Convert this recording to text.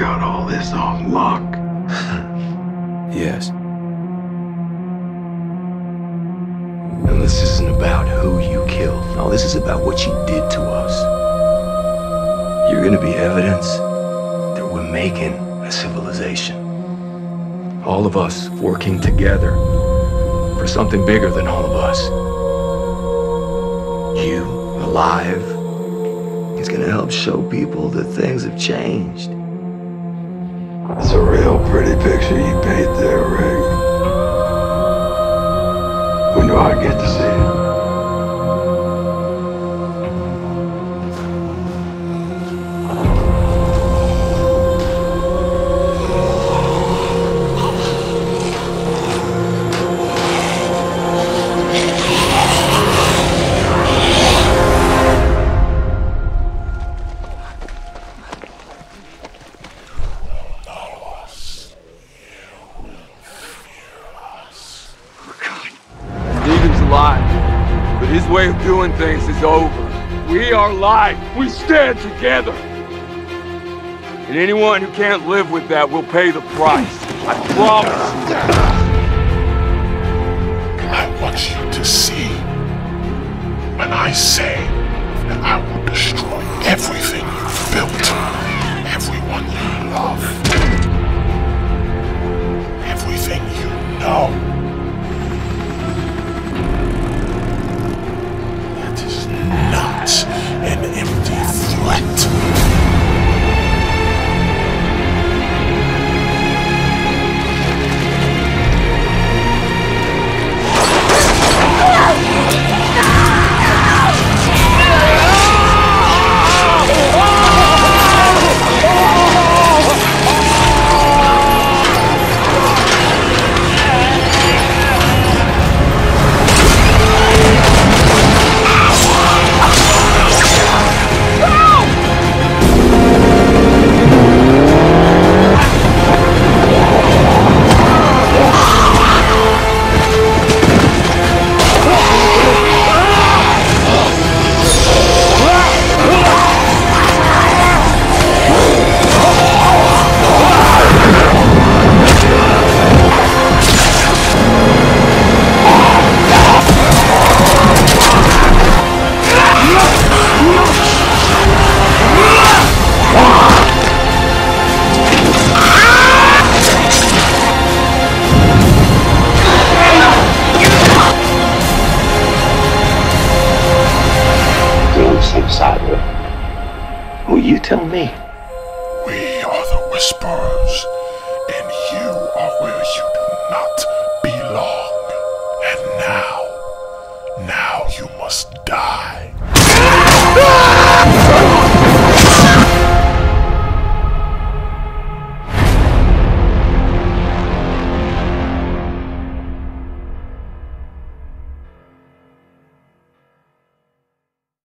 got all this on lock. Yes. And this isn't about who you killed. No, this is about what you did to us. You're gonna be evidence that we're making a civilization. All of us working together for something bigger than all of us. You, alive, is gonna help show people that things have changed. It's a real pretty picture you paint there, Rick. When do I get to see it. Alive, but his way of doing things is over. We are life. We stand together. And anyone who can't live with that will pay the price. I promise. I want you to see when I say that I will destroy everything you've built, everyone you love, everything you know. An empty Will you tell me? We are the Whisperers, and you are where you do not belong. And now you must die.